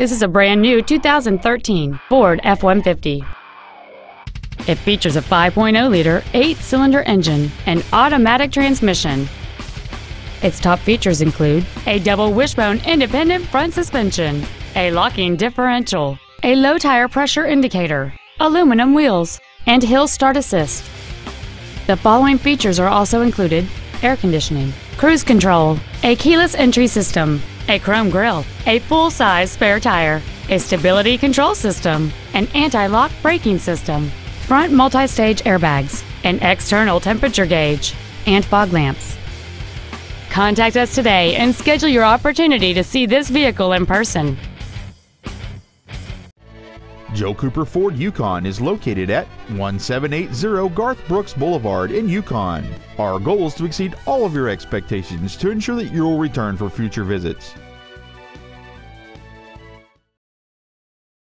This is a brand new 2013 Ford F-150. It features a 5.0-liter 8-cylinder engine and automatic transmission. Its top features include a double wishbone independent front suspension, a locking differential, a low tire pressure indicator, aluminum wheels, and hill start assist. The following features are also included: air conditioning, cruise control, a keyless entry system, a chrome grille, a full-size spare tire, a stability control system, an anti-lock braking system, front multi-stage airbags, an external temperature gauge, and fog lamps. Contact us today and schedule your opportunity to see this vehicle in person. Joe Cooper Ford Yukon is located at 1780 Garth Brooks Boulevard in Yukon. Our goal is to exceed all of your expectations to ensure that you will return for future visits.